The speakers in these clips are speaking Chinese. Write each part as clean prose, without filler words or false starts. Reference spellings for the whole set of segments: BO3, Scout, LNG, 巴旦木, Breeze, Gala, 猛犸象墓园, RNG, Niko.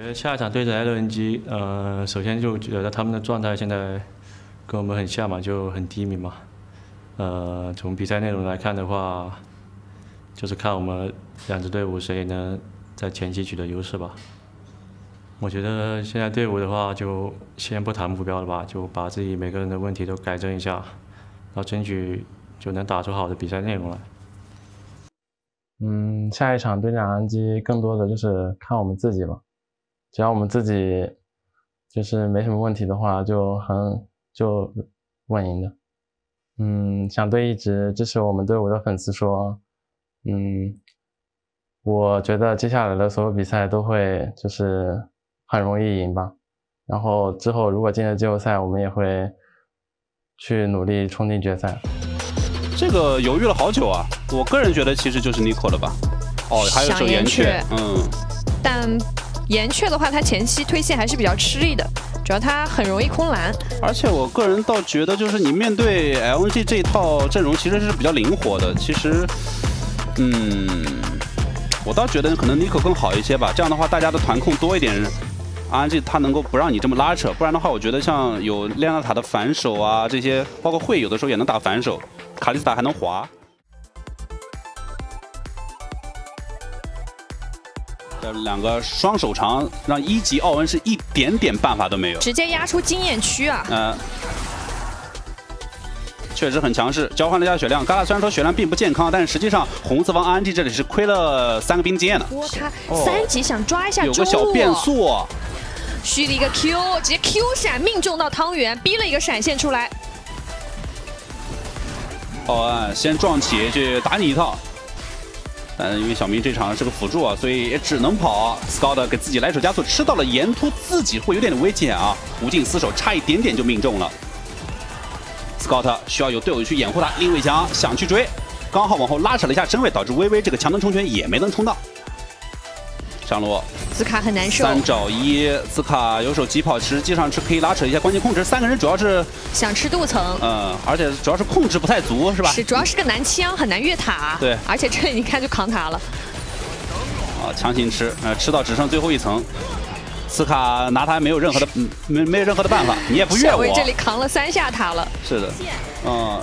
觉得下一场对着 LNG，首先就觉得他们的状态现在跟我们很像嘛，就很低迷嘛。从比赛内容来看的话，就是看我们两支队伍谁能在前期取得优势吧。我觉得现在队伍的话，就先不谈目标了吧，就把自己每个人的问题都改正一下，然后争取就能打出好的比赛内容来。 下一场对战 RNG 更多的就是看我们自己嘛，只要我们自己就是没什么问题的话，就稳赢的。想对一直支持我们队伍的粉丝说，我觉得接下来的所有比赛都会就是很容易赢吧。然后之后如果进了季后赛，我们也会去努力冲进决赛。 这个犹豫了好久啊！我个人觉得其实就是 Niko 了吧。哦，还有首岩雀，但岩雀的话，他前期推线还是比较吃力的，主要他很容易空篮。而且我个人倒觉得，就是你面对 LNG 这一套阵容，其实是比较灵活的。其实，我倒觉得可能 Niko 更好一些吧。这样的话，大家的团控多一点。 RNG 他能够不让你这么拉扯，不然的话，我觉得像有亮纳塔的反手啊，这些包括会有的时候也能打反手，卡莉斯塔还能滑。这两个双手长让一级奥恩是一点点办法都没有，直接压出经验区啊！确实很强势，交换了一下血量。Gala虽然说血量并不健康，但是实际上红色方 RNG 这里是亏了3个冰经验的。哇，他3级想抓一下有个小变速。 虚了一个 Q， 直接 Q 闪命中到汤圆，逼了一个闪现出来。好啊，先撞起去打你一套。因为小明这场是个辅助啊，所以也只能跑。Scout 给自己来手加速，吃到了岩突，自己会有点危险啊。无尽厮守，差一点点就命中了。Scout 需要有队友去掩护他。林伟强想去追，刚好往后拉扯了一下身位，导致微微这个强能冲拳也没能冲到。 上路，兹卡很难受。3找1，兹卡有手疾跑，实际上是可以拉扯一下关键控制。3个人主要是想吃镀层，而且主要是控制不太足，是吧？是，主要是个南枪，很难越塔。对，而且这一看就扛塔了。啊，强行吃，吃到只剩最后一层。兹卡拿他没有任何的，没有任何的办法，你也不越我。这里扛了3下塔了。是的，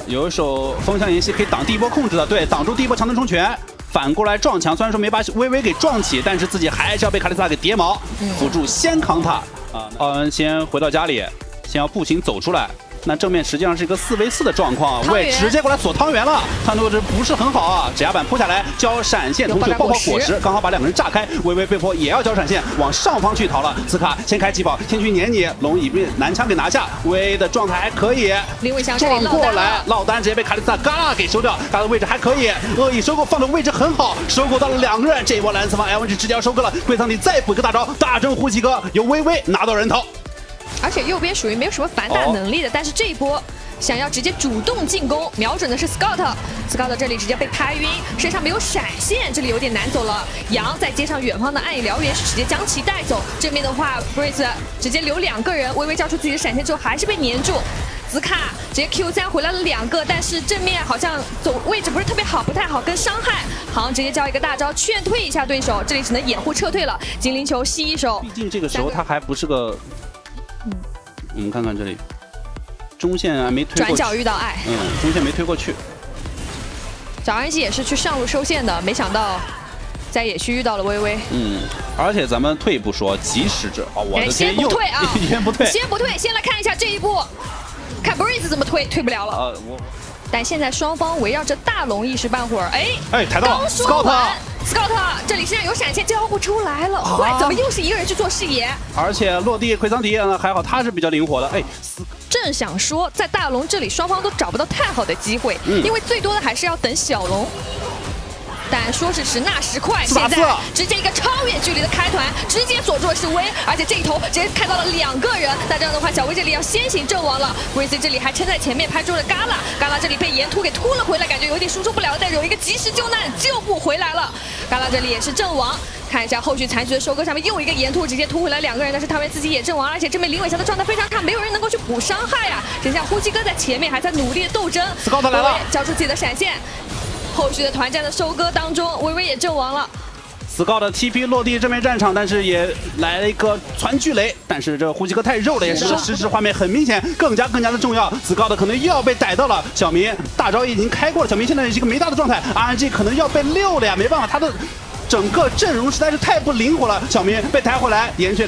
有一手风向岩隙可以挡第一波控制的，对，挡住第一波强能冲拳。 反过来撞墙，虽然说没把微微给撞起，但是自己还是要被卡莉斯塔给叠毛。辅助先扛塔啊，奥恩先回到家里，先要步行走出来。那正面实际上是一个4v4的状况，喂，直接过来锁汤圆了，看到这不是很好啊。指甲板扑下来，交闪现，同时爆果实，刚好把2个人炸开。微微被迫也要交闪现，往上方去逃了。兹卡先开疾跑，先去撵你，龙椅被南枪给拿下。微微的状态还可以，林伟翔撞过来，落单直接被卡莉斯塔嘎啦给收掉，他的位置还可以，恶意收购放的位置很好，收购到了2个人，这一波蓝色方 LNG 直接要收割了。龟仓里再补一个大招，大中呼吸哥由微微拿到人头。 而且右边属于没有什么反打能力的，但是这一波想要直接主动进攻，瞄准的是 Scout 这里直接被拍晕，身上没有闪现，这里有点难走了。杨在接上远方的暗影燎原，是直接将其带走。正面的话 ，Breeze 直接留2个人，微微交出自己的闪现之后还是被粘住。紫卡直接 Q3 回来了2个，但是正面好像走位置不是特别好，不太好跟伤害。好，直接交一个大招劝退一下对手，这里只能掩护撤退了。精灵球吸一手，毕竟这个时候他还不是个。 我们看看这里，中线还没推过去。转角遇到爱，中线没推过去。小 RNG 也是去上路收线的，没想到在野区遇到了微微。而且咱们退一步说，即使这我的天，又退啊，先不退，先来看一下这一步，看 Breeze 怎么推，退不了了。但现在双方围绕着大龙一时半会儿，抬到 Scout 这里身上有闪现，交互出来了，怎么又是一个人去做视野？而且落地奎桑迪呢还好，他是比较灵活的。正想说，在大龙这里双方都找不到太好的机会，因为最多的还是要等小龙。但说时迟那时快，现在直接一个超远距离的开团，直接锁住了是威，而且这一头直接开到了2个人。那这样的话，小威这里要先行阵亡了。Breeze 这里还撑在前面，拍中了Gala这里被岩突给突了回来，感觉有点输出不了，但有一个及时救难救不回来了。Gala这里也是阵亡，看一下后续残局的收割，上面又一个岩突直接突回来2个人，但是他们自己也阵亡，而且这边林伟翔的状态非常差，没有人能够去补伤害啊。只剩下呼吸哥在前面还在努力的斗争，Scout来了，交出自己的闪现。 后续的团战的收割当中，微微也阵亡了。Scout 的 TP 落地正面战场，但是也来了一个传巨雷，但是这胡吉克太肉了，也是实时画面很明显，更加的重要。Scout 可能又要被逮到了，小明大招已经开过了，小明现在也是一个没大的状态 ，RNG 可能要被溜了呀，没办法，他的整个阵容实在是太不灵活了。小明被抬回来，岩血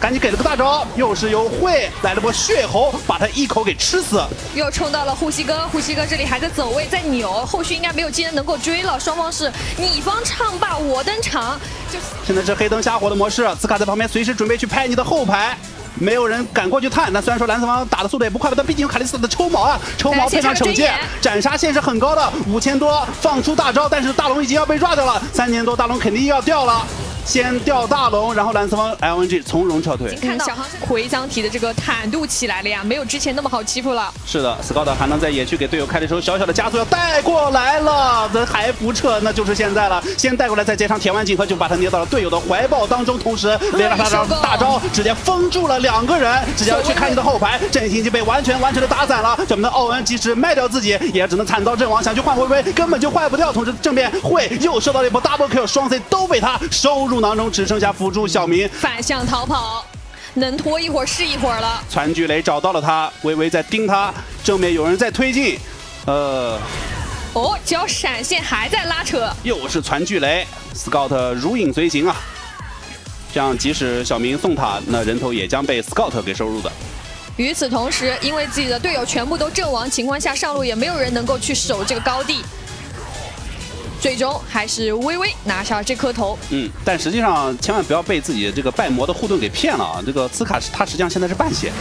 赶紧给了个大招，又是由慧来了波血猴，把他一口给吃死，又冲到了呼吸哥，呼吸哥这里还在走位，在扭，后续应该没有技能能够追了，双方是你方唱罢我登场。 现在是黑灯瞎火的模式，斯卡在旁边随时准备去拍你的后排，没有人敢过去探。但虽然说蓝色方打的速度也不快吧，但毕竟有卡莉斯塔的抽矛啊，抽矛配上惩戒，斩杀线是很高的，5000多放出大招，但是大龙已经要被抓掉了，3000多大龙肯定要掉了。 先掉大龙，然后蓝色方 LNG 从容撤退。已经看到奎桑提的这个坦度起来了呀，没有之前那么好欺负了。是的 ，Scout 还能在野区给队友开的时候小小的加速，要带过来了，这还不撤，那就是现在了。先带过来，再接上铁腕锦盒，就把他捏到了队友的怀抱当中，同时连着大招直接封住了两个人，直接要去看你的后排，阵型已经被完全的打散了。咱们的奥恩即使卖掉自己，也只能惨遭阵亡，想去换回归根本就换不掉。同时正面会又受到了一波 double kill， 双 C 都被他收入。 当中只剩下辅助小明反向逃跑，能拖一会儿是一会儿了。传巨雷找到了他，微微在盯他，正面有人在推进，脚闪现还在拉扯，又是传巨雷 ，Scout 如影随形啊。这样即使小明送塔，那人头也将被 Scout 给收入的。 与此同时，因为自己的队友全部都阵亡情况下，上路也没有人能够去守这个高地。 最终还是微微拿下这颗头。但实际上千万不要被自己这个拜魔的护盾给骗了啊！这个斯卡他实际上现在是半血。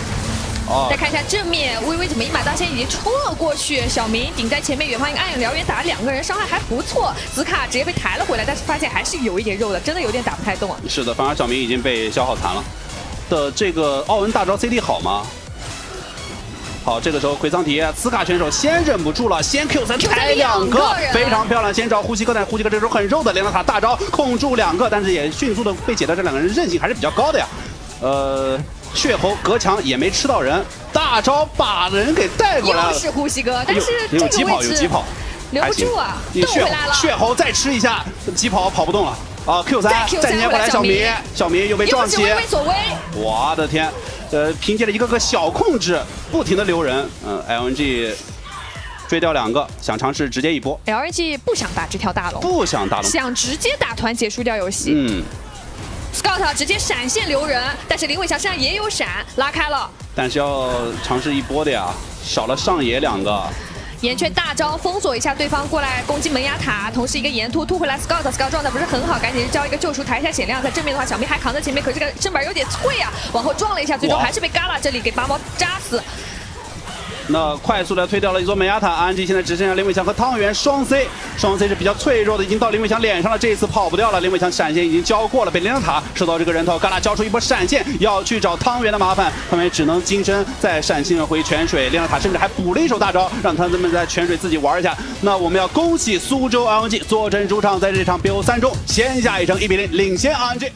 再看一下正面，微微怎么一马当先已经冲了过去，小明顶在前面，远方一个暗影燎原打了两个人，伤害还不错。紫卡直接被抬了回来，但是发现还是有一点肉的，真的有点打不太动啊。是的，反而小明已经被消耗残了。的这个奥恩大招 CD 好吗？ 好，这个时候奎桑提斯卡选手先忍不住了，先 Q 三抬两个，非常漂亮。先找呼吸哥，但呼吸哥这时候很肉的，连到塔大招控住两个，但是也迅速的被解掉。这两个人韧性还是比较高的呀。血猴隔墙也没吃到人，大招把人给带过来了。又是呼吸哥，但是这个位置有疾跑，留不住啊，你回来了。血猴再吃一下，疾跑跑不动了啊 ！Q 三再捏过来，小明又被撞起，我的天！ 凭借着一个个小控制，不停的留人。LNG 追掉两个，想尝试直接一波。LNG 不想打这条大龙，不想打龙，想直接打团结输掉游戏。Scout 直接闪现留人，但是林伟翔身上也有闪，拉开了。但是要尝试一波的呀，少了上野两个。 岩雀大招封锁一下对方过来攻击门牙塔，同时一个岩突突回来 ，Scout 状态不是很好，赶紧交一个救赎抬一下血量。在正面的话，小明还扛在前面，可是这个身板有点脆啊，往后撞了一下，最终还是被嘎啦这里给拔毛扎死。那快速的推掉了一座门牙塔 ，RNG 现在只剩下林伟翔和汤圆双 C， 双 C 是比较脆弱的，已经到林伟翔脸上了，这一次跑不掉了。林伟翔闪现已经交过了，被连塔收到这个人头，嘎啦交出一波闪现，要去找汤圆的麻烦，汤圆只能金身再闪现回泉水，连塔甚至还补了一手大招，让他们在泉水自己玩一下。那我们要恭喜苏州 RNG 坐镇主场，在这场 BO3中先下一城1-0领先 RNG。